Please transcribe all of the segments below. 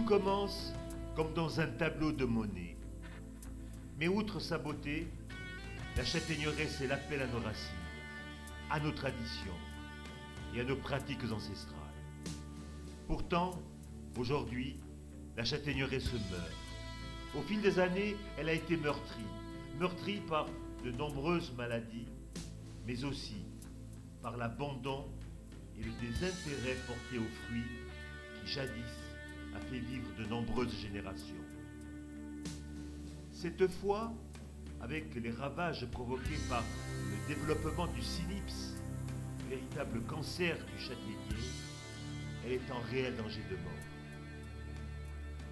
Tout commence comme dans un tableau de Monet. Mais outre sa beauté, la châtaigneraie, c'est l'appel à nos racines, à nos traditions et à nos pratiques ancestrales. Pourtant, aujourd'hui, la châtaigneraie se meurt. Au fil des années, elle a été meurtrie par de nombreuses maladies, mais aussi par l'abandon et le désintérêt porté aux fruits qui, jadis, a fait vivre de nombreuses générations. Cette fois, avec les ravages provoqués par le développement du cynips, véritable cancer du châtaignier, elle est en réel danger de mort.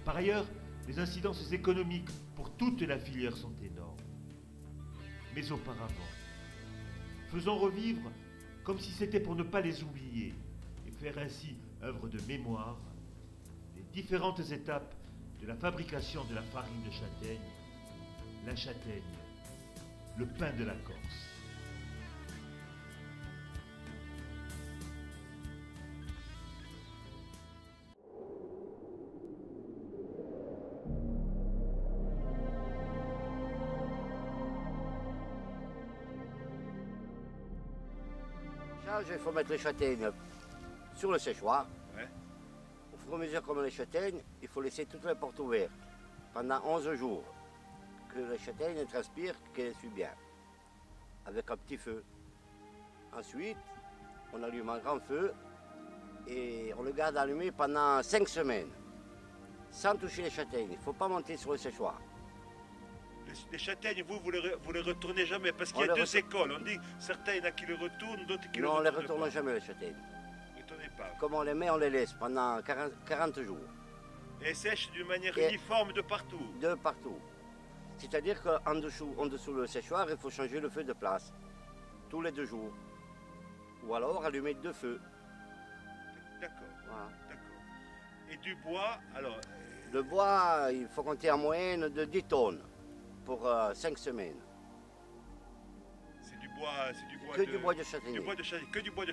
Par ailleurs, les incidences économiques pour toute la filière sont énormes. Mais auparavant, faisons revivre comme si c'était pour ne pas les oublier et faire ainsi œuvre de mémoire les différentes étapes de la fabrication de la farine de châtaigne, la châtaigne, le pain de la Corse. Là, il faut mettre les châtaignes sur le séchoir. Ouais. Au fur et à mesure qu'on met les châtaignes, il faut laisser toutes les portes ouvertes pendant 11 jours. Que la châtaigne transpire, qu'elle suit bien, avec un petit feu. Ensuite, on allume un grand feu et on le garde allumé pendant 5 semaines, sans toucher les châtaignes. Il ne faut pas monter sur le séchoir. Les châtaignes, vous les retournez jamais, parce qu'il y a deux écoles. On dit, certains, il y en a qui les retournent, d'autres qui ne les retournent pas. Non, on les retourne jamais, les châtaignes. Ne retournez pas. Comme on les met, on les laisse pendant 40 jours. Et sèchent d'une manière uniforme de partout. De partout. C'est-à-dire qu'en dessous le séchoir, il faut changer le feu de place, tous les 2 jours. Ou alors allumer 2 feux. D'accord, voilà. Et du bois, alors... Le bois, il faut compter en moyenne de 10 tonnes pour 5 semaines. C'est que du bois de châtaignier. Que du bois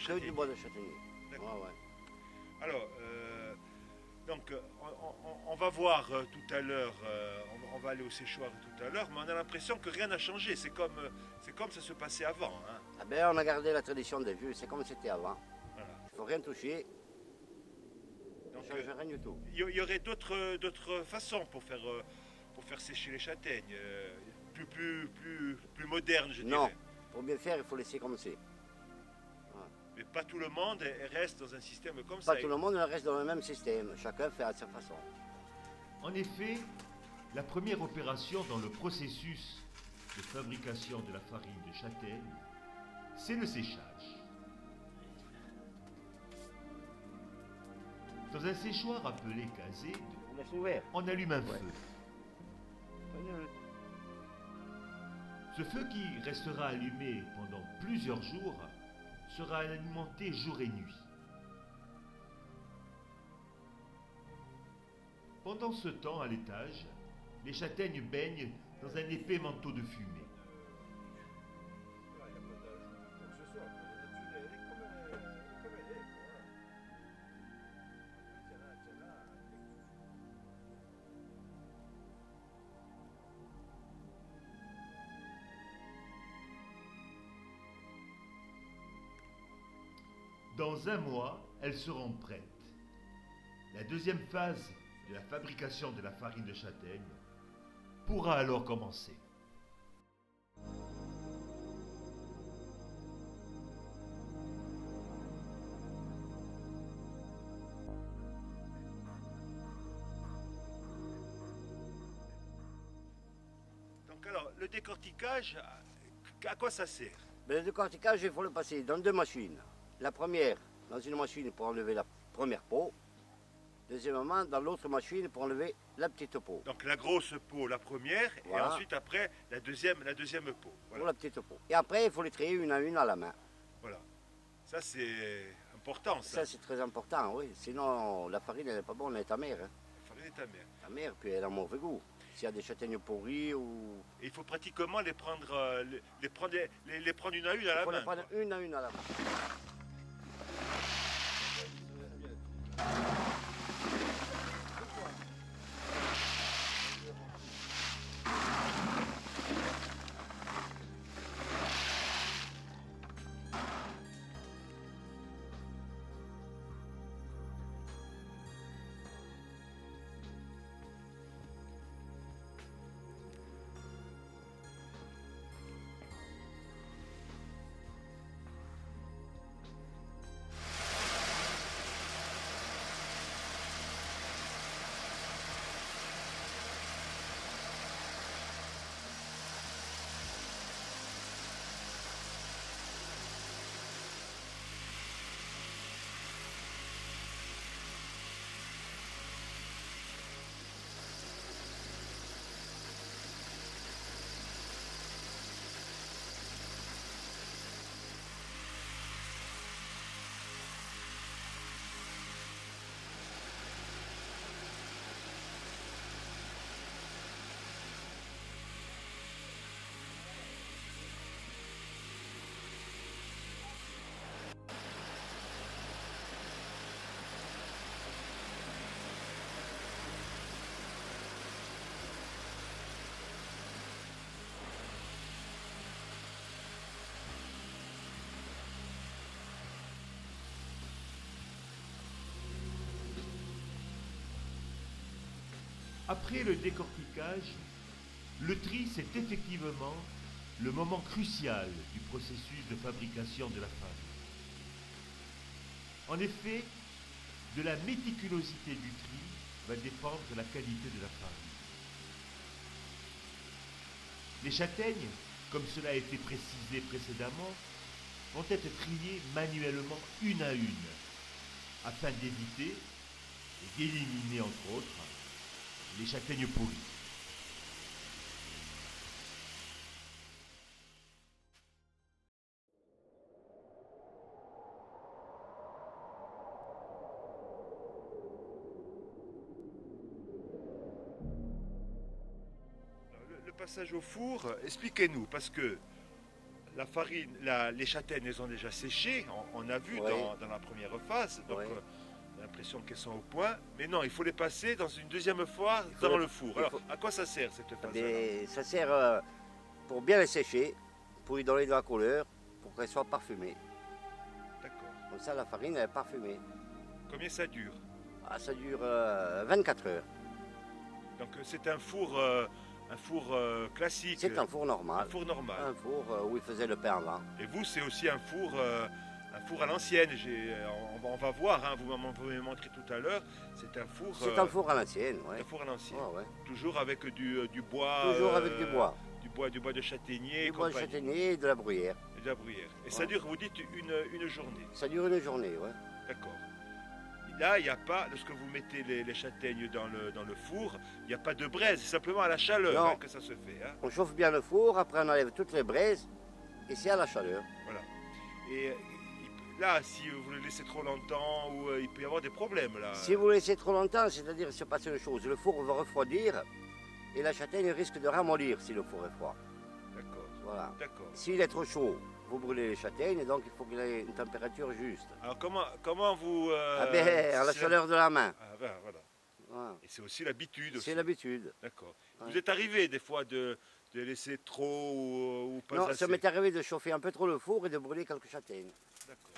de châtaignier. D'accord. Ouais, ouais. Alors, donc, on va voir tout à l'heure, on va aller au séchoir tout à l'heure, mais on a l'impression que rien n'a changé, c'est comme ça se passait avant. Hein. Ah ben, on a gardé la tradition des vieux, c'est comme c'était avant. Voilà. Il ne faut rien toucher, donc, on ne change rien du tout. Il y aurait d'autres façons pour faire sécher les châtaignes, plus modernes, je dirais. Non, pour bien faire, il faut laisser comme c'est. Mais pas tout le monde reste dans un système comme ça. Pas tout le monde reste dans le même système. Chacun fait à sa façon. En effet, la première opération dans le processus de fabrication de la farine de châtaigne, c'est le séchage. Dans un séchoir appelé casé, on allume un feu. Ce feu qui restera allumé pendant plusieurs jours sera alimenté jour et nuit. Pendant ce temps, à l'étage, les châtaignes baignent dans un épais manteau de fumée. Dans un mois, elles seront prêtes. La deuxième phase de la fabrication de la farine de châtaigne pourra alors commencer. Donc alors, le décortiquage, à quoi ça sert? Le décortiquage, il faut le passer dans 2 machines. La première, dans une machine pour enlever la première peau. Deuxièmement, dans l'autre machine pour enlever la petite peau. Donc la grosse peau, la première, voilà. Et ensuite après, la deuxième peau. Voilà. Pour la petite peau. Et après, il faut les trier une à une à la main. Voilà. Ça, c'est important, ça. Ça, c'est très important, oui. Sinon, la farine, elle n'est pas bonne, elle est amère. Hein. La farine est amère. Amère, puis elle a mauvais goût. S'il y a des châtaignes pourries ou... Et il faut pratiquement les prendre une à une à la main. Il faut les prendre une à une à la main. Après le décortiquage, le tri, c'est effectivement le moment crucial du processus de fabrication de la farine. En effet, de la méticulosité du tri va dépendre la qualité de la farine. Les châtaignes, comme cela a été précisé précédemment, vont être triées manuellement une à une, afin d'éviter et d'éliminer, entre autres, les châtaignes pourries. Le passage au four, expliquez-nous, parce que la farine, les châtaignes, elles ont déjà séché, on a vu, ouais, dans la première phase, donc ouais, on a l'impression qu'elles sont au point, mais non, il faut les passer dans une deuxième fois dans le four. Alors, à quoi ça sert cette phase-là? Ça sert pour bien les sécher, pour lui donner de la couleur, pour qu'elles soient parfumées. D'accord. Comme ça, la farine, elle est parfumée. Combien ça dure? Ah, ça dure 24 heures. Donc, c'est un four classique. C'est un four normal. Un four normal. Un four où il faisait le pain avant. Et vous, c'est aussi un four à l'ancienne. On va voir, hein, vous me montrez tout à l'heure. C'est un four. C'est un four à l'ancienne, ouais. Un four à l'ancienne. Ouais, ouais. Toujours avec du bois. Toujours avec du bois. Du bois de châtaignier. Du bois de châtaignier et de la bruyère. Et de la bruyère. Et ouais, ça dure, vous dites, une journée. Ça dure une journée, ouais. D'accord. Là, il n'y a pas, lorsque vous mettez les châtaignes dans le four, il n'y a pas de braise, c'est simplement à la chaleur, hein, que ça se fait. Hein. On chauffe bien le four, après on enlève toutes les braises, et c'est à la chaleur. Voilà. Et là, si vous le laissez trop longtemps, il peut y avoir des problèmes. Là. Si vous le laissez trop longtemps, c'est-à-dire il se passe une chose, le four va refroidir, et la châtaigne risque de ramollir si le four est froid. D'accord. Voilà. D'accord. S'il est trop chaud, vous brûlez les châtaignes, donc il faut qu'il ait une température juste. Alors comment vous... Ah ben, à la chaleur de la main. Ah ben, voilà. Voilà. Et c'est aussi l'habitude. C'est l'habitude. D'accord. Ouais. Vous êtes arrivé des fois de laisser trop ou pas assez? Non, ça m'est arrivé de chauffer un peu trop le four et de brûler quelques châtaignes. D'accord.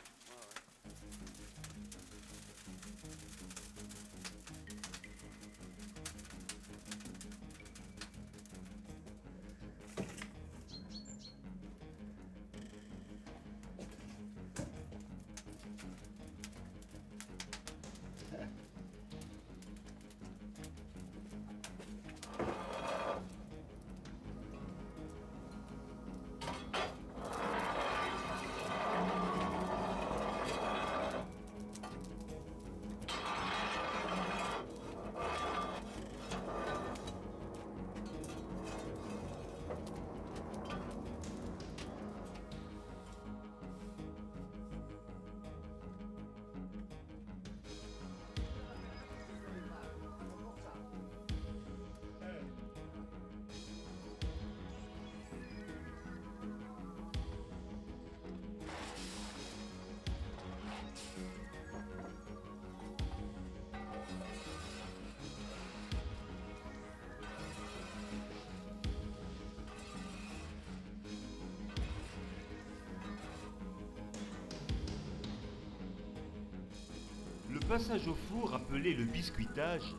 Le passage au four, appelé le biscuitage,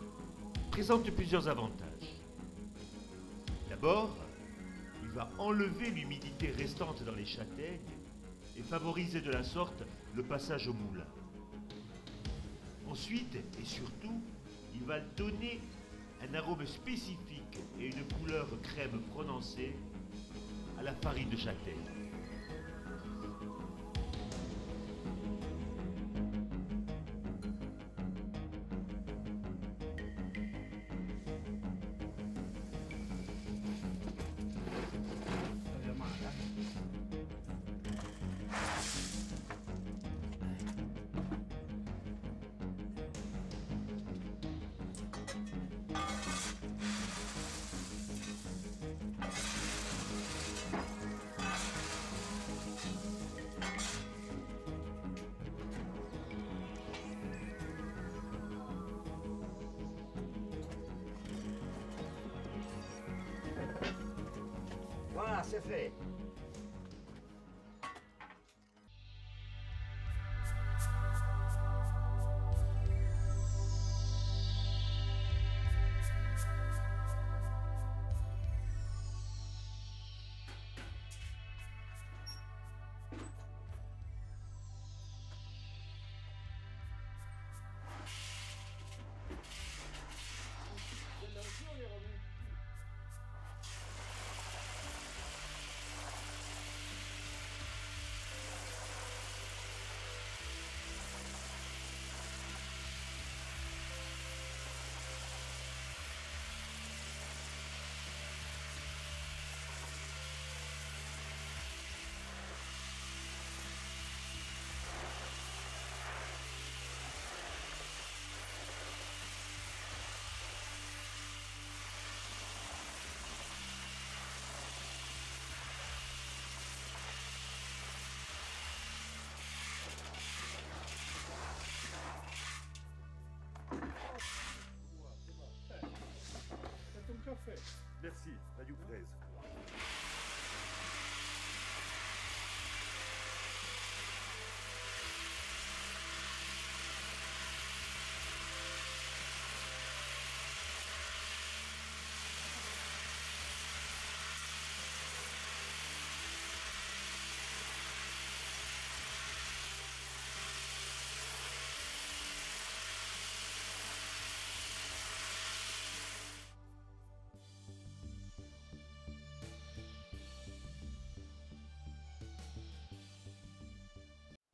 présente plusieurs avantages. D'abord, il va enlever l'humidité restante dans les châtaignes et favoriser de la sorte le passage au moulin. Ensuite, et surtout, il va donner un arôme spécifique et une couleur crème prononcée à la farine de châtaigne. Voilà, c'est fait. Merci, Valdu Freze.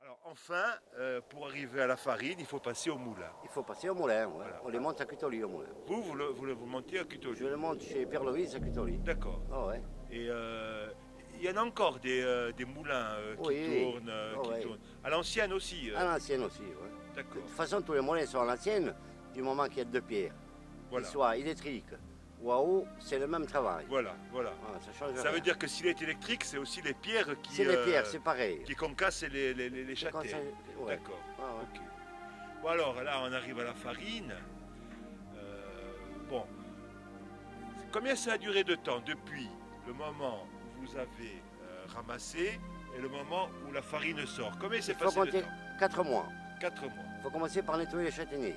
Alors enfin, pour arriver à la farine, il faut passer au moulin. Il faut passer au moulin, ouais. Voilà. On les monte à Cutoli au moulin. Vous montez à Cutoli? Je le monte chez Perlovis à Cutoli. D'accord. Oh, ouais. Et il y en a encore des moulins qui tournent. À l'ancienne aussi. À l'ancienne aussi, oui. D'accord. De toute façon, tous les moulins sont à l'ancienne du moment qu'il y a deux pierres. Voilà. Qu'ils soient électriques ou à eau, c'est le même travail. Voilà, voilà. Ça veut dire que s'il est électrique, c'est aussi les pierres qui... C'est les pierres, c'est pareil. Qui concassent les châtaignes. Ouais. D'accord. Ah, ouais. Okay. Bon alors, là, on arrive à la farine. Bon. Combien ça a duré de temps depuis le moment où vous avez ramassé et le moment où la farine sort? Combien s'est passé de temps? 4 mois. 4 mois. Il faut commencer par nettoyer les châtaigniers,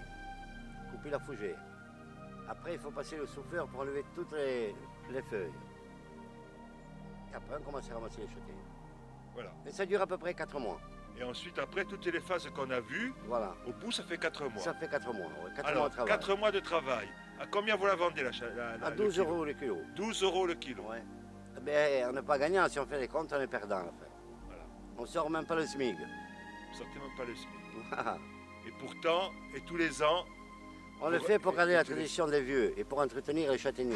couper la fougère. Après, il faut passer le souffleur pour enlever toutes les feuilles. Et après, on commence à ramasser les châtaignes. Voilà. Et ça dure à peu près 4 mois. Et ensuite, après, toutes les phases qu'on a vues, voilà, au bout, ça fait 4 mois. Ça fait 4 mois, oui. 4 mois de travail. À combien vous la vendez, à 12 euros le kilo. 12 euros le kilo. Ouais. Mais on n'est pas gagnant. Si on fait les comptes, on est perdant, à la fin. Voilà. On ne sort même pas le SMIG. Vous ne sortez même pas le SMIG. Et pourtant, et tous les ans, on le fait pour garder la tradition des vieux et pour entretenir les châtaigniers.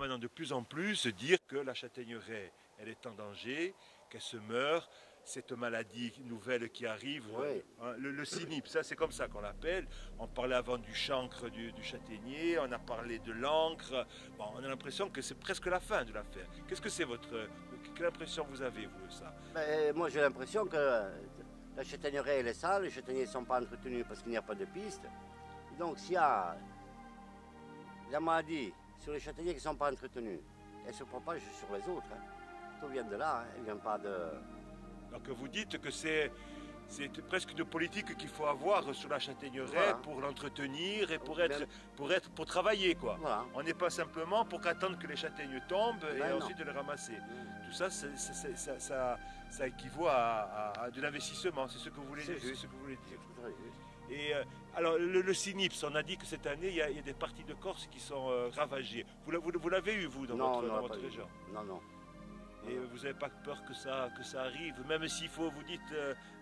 Maintenant de plus en plus dire que la châtaigneraie, elle est en danger, qu'elle se meurt, cette maladie nouvelle qui arrive, oui, hein, le cynips, ça c'est comme ça qu'on l'appelle. On parlait avant du chancre du châtaignier, on a parlé de l'encre. Bon, on a l'impression que c'est presque la fin de l'affaire. Qu'est-ce que c'est votre... Quelle impression vous avez, vous, de ça? Mais moi j'ai l'impression que la châtaigneraie elle est sale, les châtaigniers ne sont pas entretenus parce qu'il n'y a pas de piste. Donc s'il y a la maladie sur les châtaigniers qui ne sont pas entretenus, elles se propagent sur les autres. Hein. Tout vient de là, hein. Elles ne viennent pas de... Donc vous dites que c'est presque une politique qu'il faut avoir sur la châtaigneraie, voilà, pour l'entretenir et pour travailler, quoi. Voilà. On n'est pas simplement pour qu'attendre que les châtaignes tombent et ensuite de les ramasser. Tout ça, ça équivaut à de l'investissement, c'est ce que vous voulez dire. Et alors le cynips, on a dit que cette année, il y a des parties de Corse qui sont ravagées. Vous l'avez eu, vous, dans votre région? Non, non. Et vous n'avez pas peur que ça arrive? Même s'il faut, vous dites,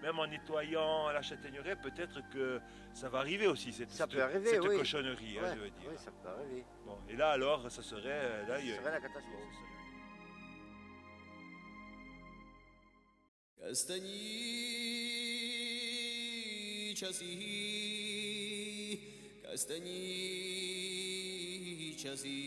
même en nettoyant la châtaigneraie, peut-être que ça va arriver aussi, cette cochonnerie, ouais, hein, je veux dire. Oui, ça peut arriver. Bon, et là, alors, ça serait... Là, ça serait la catastrophe. Castagni, Dicasi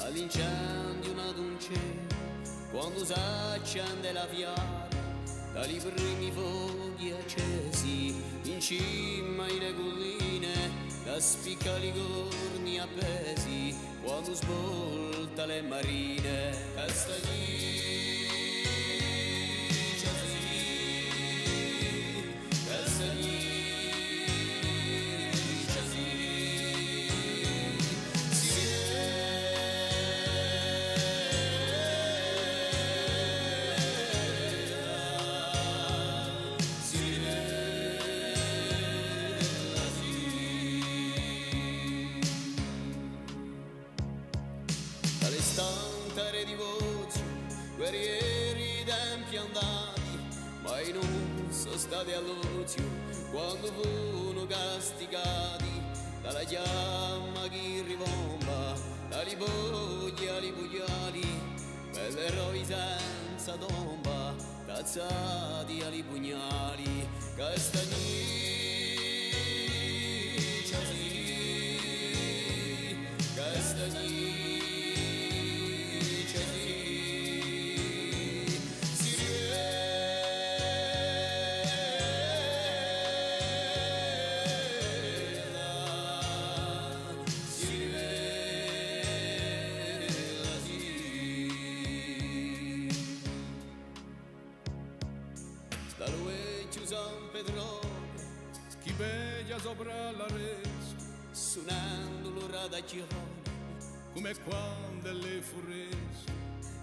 all'incendio una dolce quando s'accende la fiara dai primi fuochi accesi in cima alle colline da spiccali corni appesi quando svolta le marine Castagni state all'ozio quando furono castigati dalla fiamma che ribomba dagli pugnali per eroi senza tomba tazzati agli pugnali Castagni sopra la resa, suonando l'ora da girone, come quando le furrese,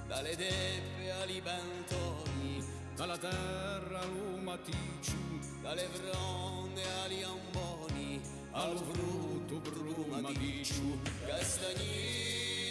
dalle teppe agli bantoni, dalla terra allo maticcio, dalle fronde agli amboni, al frutto brumaticcio, castagni.